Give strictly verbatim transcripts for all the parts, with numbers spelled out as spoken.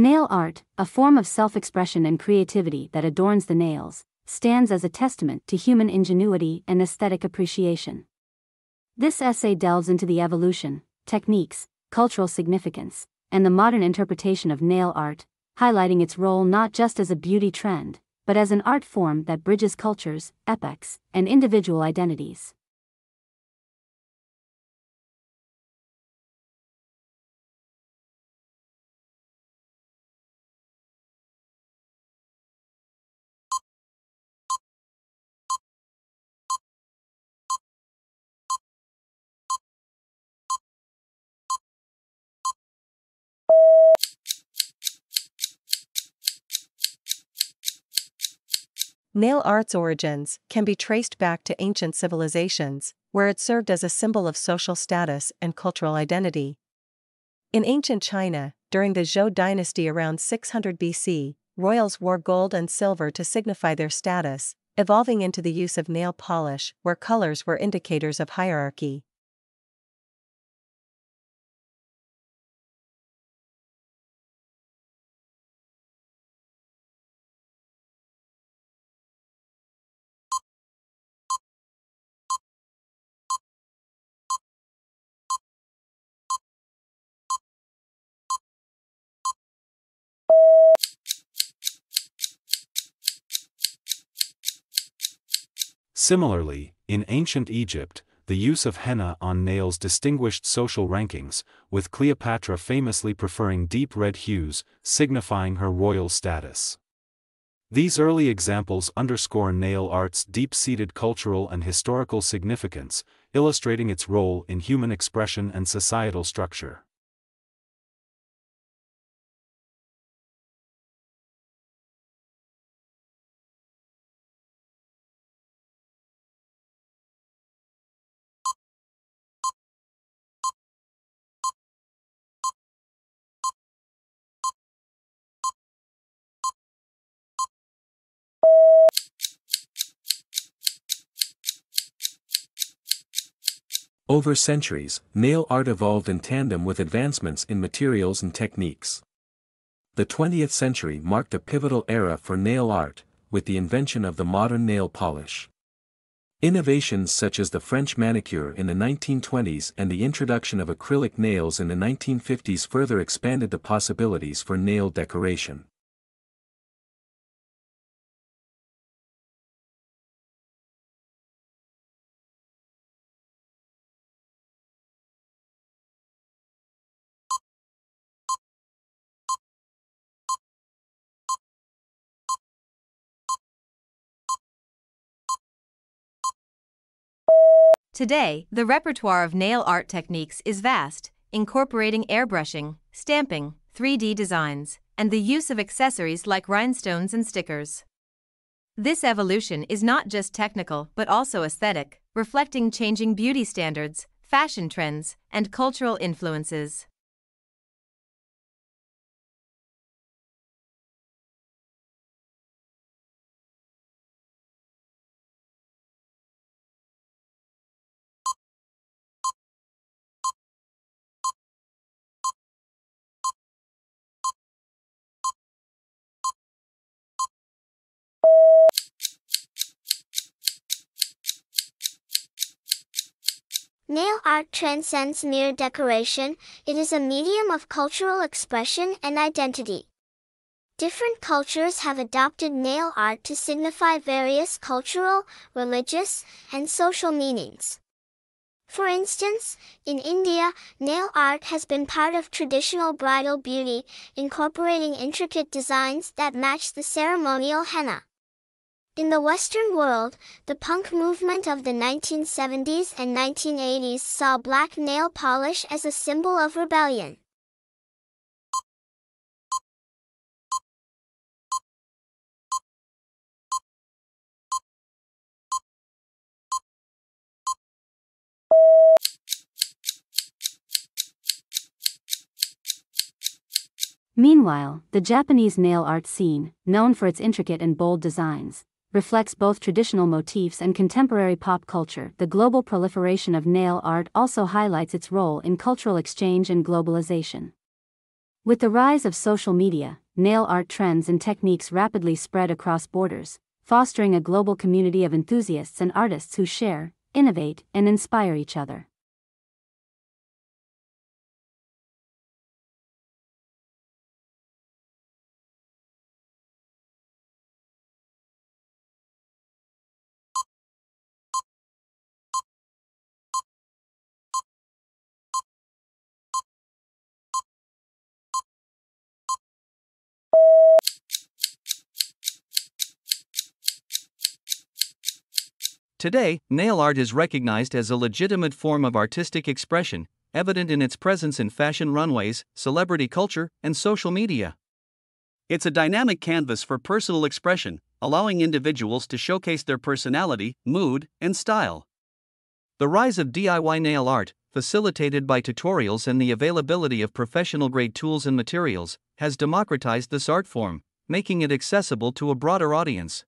Nail art, a form of self-expression and creativity that adorns the nails, stands as a testament to human ingenuity and aesthetic appreciation. This essay delves into the evolution, techniques, cultural significance, and the modern interpretation of nail art, highlighting its role not just as a beauty trend, but as an art form that bridges cultures, epochs, and individual identities. Nail art's origins can be traced back to ancient civilizations, where it served as a symbol of social status and cultural identity. In ancient China, during the Zhou dynasty around six hundred B C, royals wore gold and silver to signify their status, evolving into the use of nail polish, where colors were indicators of hierarchy. Similarly, in ancient Egypt, the use of henna on nails distinguished social rankings, with Cleopatra famously preferring deep red hues, signifying her royal status. These early examples underscore nail art's deep-seated cultural and historical significance, illustrating its role in human expression and societal structure. Over centuries, nail art evolved in tandem with advancements in materials and techniques. The twentieth century marked a pivotal era for nail art, with the invention of the modern nail polish. Innovations such as the French manicure in the nineteen twenties and the introduction of acrylic nails in the nineteen fifties further expanded the possibilities for nail decoration. Today, the repertoire of nail art techniques is vast, incorporating airbrushing, stamping, three D designs, and the use of accessories like rhinestones and stickers. This evolution is not just technical but also aesthetic, reflecting changing beauty standards, fashion trends, and cultural influences. Nail art transcends mere decoration, it is a medium of cultural expression and identity. Different cultures have adopted nail art to signify various cultural, religious, and social meanings. For instance, in India, nail art has been part of traditional bridal beauty, incorporating intricate designs that match the ceremonial henna. In the Western world, the punk movement of the nineteen seventies and nineteen eighties saw black nail polish as a symbol of rebellion. Meanwhile, the Japanese nail art scene, known for its intricate and bold designs, reflects both traditional motifs and contemporary pop culture. The global proliferation of nail art also highlights its role in cultural exchange and globalization. With the rise of social media, nail art trends and techniques rapidly spread across borders, fostering a global community of enthusiasts and artists who share, innovate, and inspire each other. Today, nail art is recognized as a legitimate form of artistic expression, evident in its presence in fashion runways, celebrity culture, and social media. It's a dynamic canvas for personal expression, allowing individuals to showcase their personality, mood, and style. The rise of D I Y nail art, facilitated by tutorials and the availability of professional-grade tools and materials, has democratized this art form, making it accessible to a broader audience.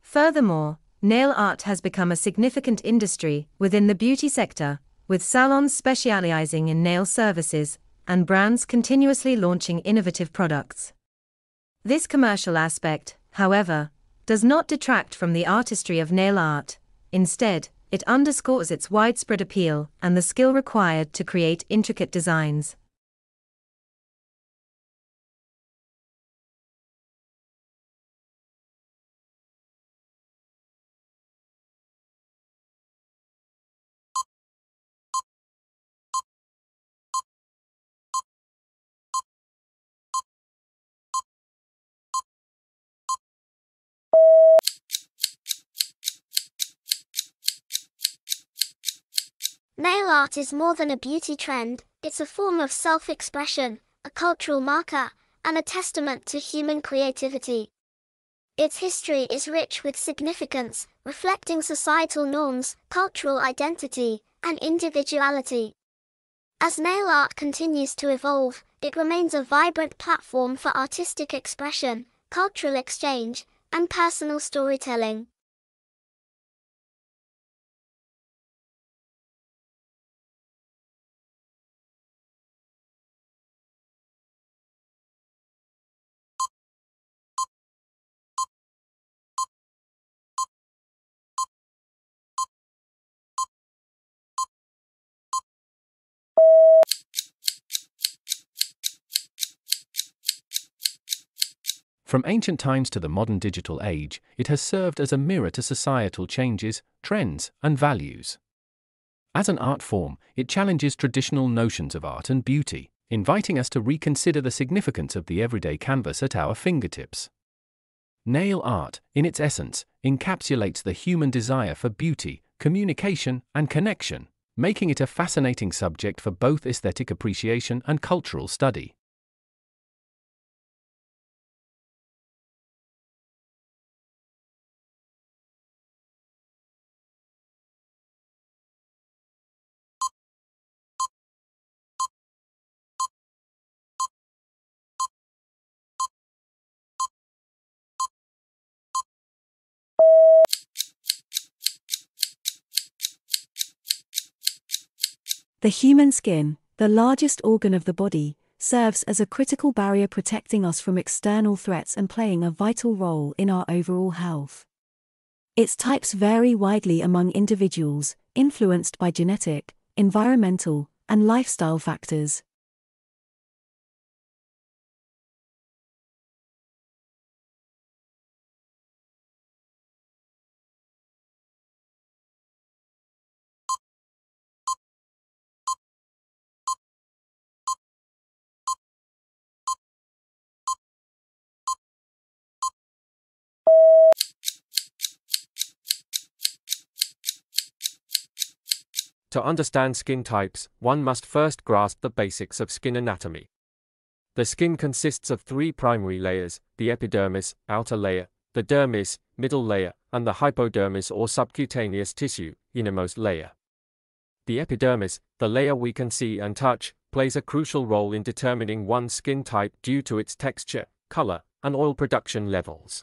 Furthermore, nail art has become a significant industry within the beauty sector, with salons specializing in nail services and brands continuously launching innovative products. This commercial aspect, however, does not detract from the artistry of nail art. Instead, it underscores its widespread appeal and the skill required to create intricate designs. Nail art is more than a beauty trend, it's a form of self-expression, a cultural marker, and a testament to human creativity. Its history is rich with significance, reflecting societal norms, cultural identity, and individuality. As nail art continues to evolve, it remains a vibrant platform for artistic expression, cultural exchange, and personal storytelling. From ancient times to the modern digital age, it has served as a mirror to societal changes, trends, and values. As an art form, it challenges traditional notions of art and beauty, inviting us to reconsider the significance of the everyday canvas at our fingertips. Nail art, in its essence, encapsulates the human desire for beauty, communication, and connection, making it a fascinating subject for both aesthetic appreciation and cultural study. The human skin, the largest organ of the body, serves as a critical barrier protecting us from external threats and playing a vital role in our overall health. Its types vary widely among individuals, influenced by genetic, environmental, and lifestyle factors. To understand skin types, one must first grasp the basics of skin anatomy. The skin consists of three primary layers, the epidermis, outer layer, the dermis, middle layer, and the hypodermis or subcutaneous tissue, innermost layer. The epidermis, the layer we can see and touch, plays a crucial role in determining one's skin type due to its texture, color, and oil production levels.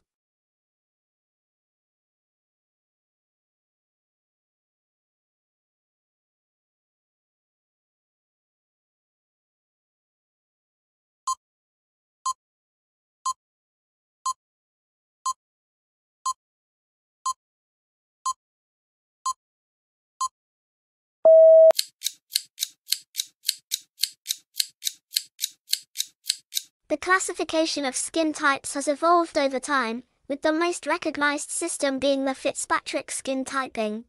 The classification of skin types has evolved over time, with the most recognized system being the Fitzpatrick skin typing.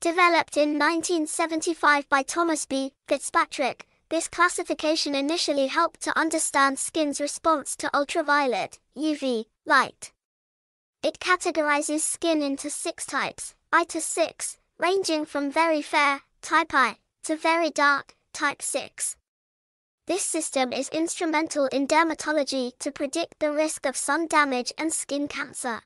Developed in nineteen seventy-five by Thomas B. Fitzpatrick, this classification initially helped to understand skin's response to ultraviolet U V, light. It categorizes skin into six types, I to six, ranging from very fair, type I, to very dark, type six. This system is instrumental in dermatology to predict the risk of sun damage and skin cancer.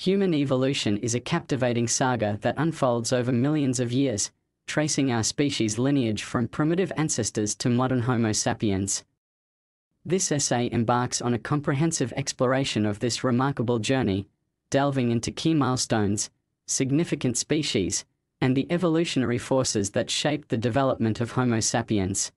Human evolution is a captivating saga that unfolds over millions of years, tracing our species' lineage from primitive ancestors to modern Homo sapiens. This essay embarks on a comprehensive exploration of this remarkable journey, delving into key milestones, significant species, and the evolutionary forces that shaped the development of Homo sapiens.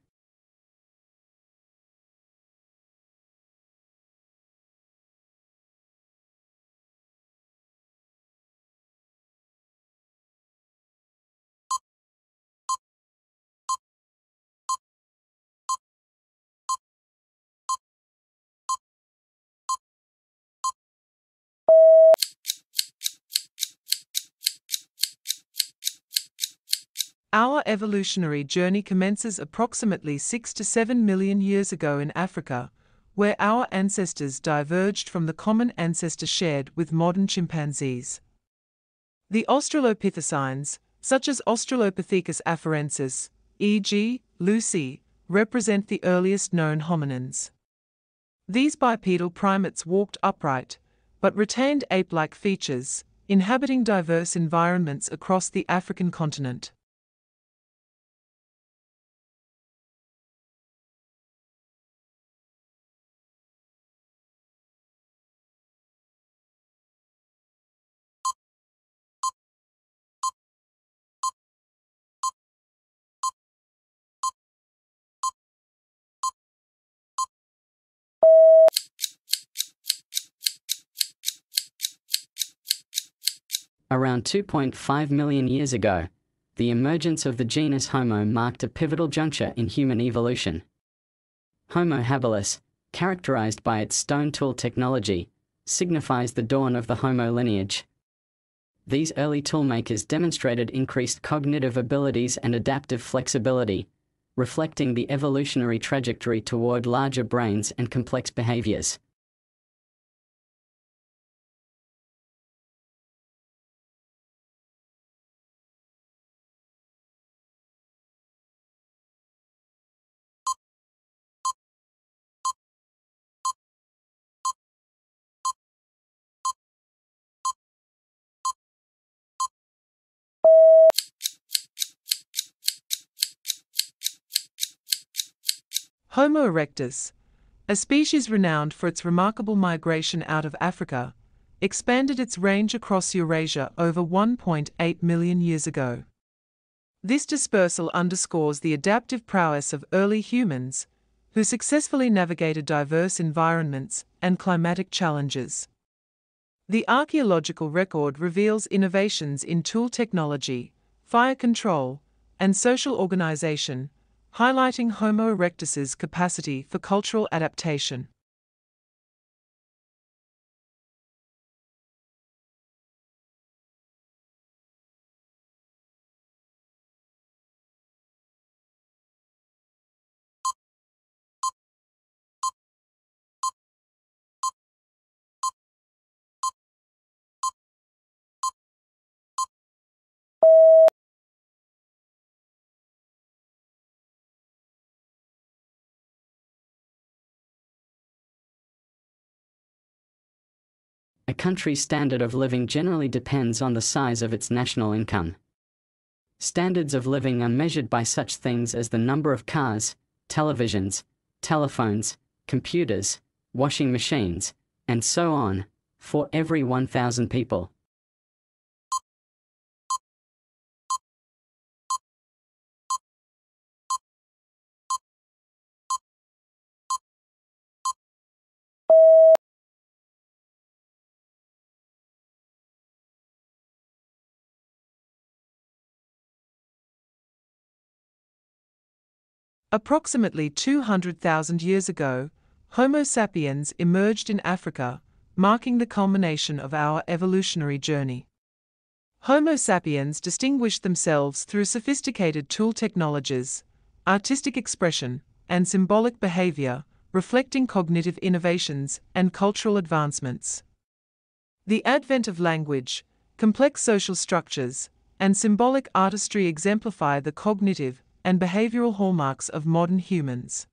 Our evolutionary journey commences approximately six to seven million years ago in Africa, where our ancestors diverged from the common ancestor shared with modern chimpanzees. The Australopithecines, such as Australopithecus afarensis, for example, Lucy, represent the earliest known hominins. These bipedal primates walked upright, but retained ape-like features, inhabiting diverse environments across the African continent. Around two point five million years ago, the emergence of the genus Homo marked a pivotal juncture in human evolution. Homo habilis, characterized by its stone tool technology, signifies the dawn of the Homo lineage. These early toolmakers demonstrated increased cognitive abilities and adaptive flexibility, reflecting the evolutionary trajectory toward larger brains and complex behaviors. Homo erectus, a species renowned for its remarkable migration out of Africa, expanded its range across Eurasia over one point eight million years ago. This dispersal underscores the adaptive prowess of early humans, who successfully navigated diverse environments and climatic challenges. The archaeological record reveals innovations in tool technology, fire control, and social organization, highlighting Homo erectus's capacity for cultural adaptation. A country's standard of living generally depends on the size of its national income. Standards of living are measured by such things as the number of cars, televisions, telephones, computers, washing machines, and so on, for every one thousand people. Approximately two hundred thousand years ago, Homo sapiens emerged in Africa, marking the culmination of our evolutionary journey. Homo sapiens distinguished themselves through sophisticated tool technologies, artistic expression, and symbolic behavior, reflecting cognitive innovations and cultural advancements. The advent of language, complex social structures, and symbolic artistry exemplify the cognitive and behavioral hallmarks of modern humans.